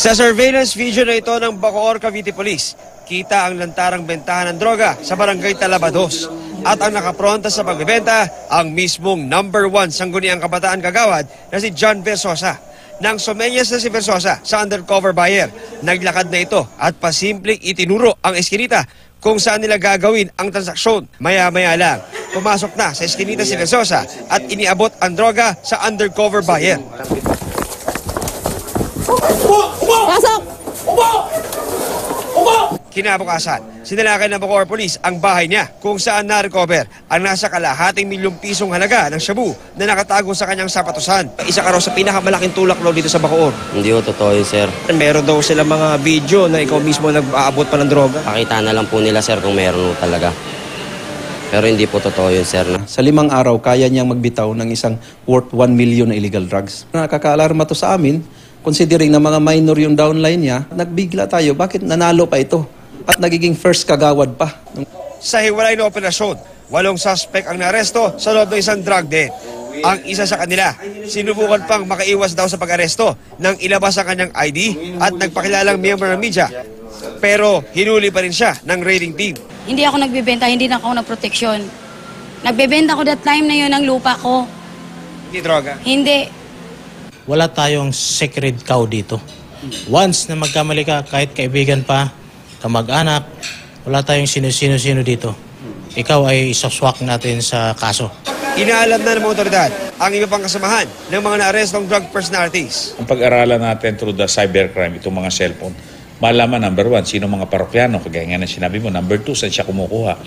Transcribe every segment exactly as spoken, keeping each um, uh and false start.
Sa surveillance video na ito ng Bacoor Cavite Police, kita ang lantarang bentahan ng droga sa barangay Talabados. At ang nakapronta sa pagbebenta, ang mismong number one sangguniang kabataan kagawad na si John Velzosa. Nang sumenyas na si Velzosa sa undercover buyer, naglakad na ito at pasimpleng itinuro ang eskinita kung saan nila gagawin ang transaksyon. Maya-maya lang, pumasok na sa eskinita si Velzosa at iniabot ang droga sa undercover buyer. Pasok! Kinabukasan, sinalakay ng Bacoor Police ang bahay niya kung saan na-recover ang nasa kalahating milyong pisong halaga ng shabu na nakatago sa kanyang sapatosan. Isa ka raw sa pinakamalaking tulak lo dito sa Bacoor. Hindi ko totoo yun, sir. Meron daw sila mga video na ikaw mismo nag-aabot pa ng droga. Pakita na lang po nila, sir, kung meron talaga. Pero hindi po totoo yun, sir. Sa limang araw, kaya niyang magbitaw ng isang worth one million na illegal drugs. Nakakaalarma to sa amin, considering na mga minor yung downline niya. Nagbigla tayo, bakit nanalo pa ito? At nagiging first kagawad pa. Sa hiwalay na operasyon, walong suspect ang naresto sa loob ng isang drug den. Ang isa sa kanila, sinubukan pang makaiwas daw sa pag-aresto nang ilabas ang kanyang I D at nagpakilalang member ng media. Pero hinuli pa rin siya ng raiding team. Hindi ako nagbebenta, hindi na ako nagproteksyon. Nagbebenta ko that time na yun ang lupa ko. Hindi droga? Hindi. Wala tayong sacred cow dito. Once na magkamali ka, kahit kaibigan pa, kamag-anak, wala tayong sino-sino-sino dito. Ikaw ay isaswak natin sa kaso. Inaalam na ng mga otoridad ang iba pang kasamahan ng mga naarestong drug personalities. Ang pag-aralan natin through the cybercrime, itong mga cellphone, malaman, number one, sino mga parokyano, kagaya nga na sinabi mo, number two, saan siya kumukuha.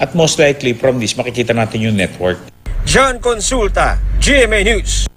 At most likely, from this, makikita natin yung network. John Consulta, G M A News.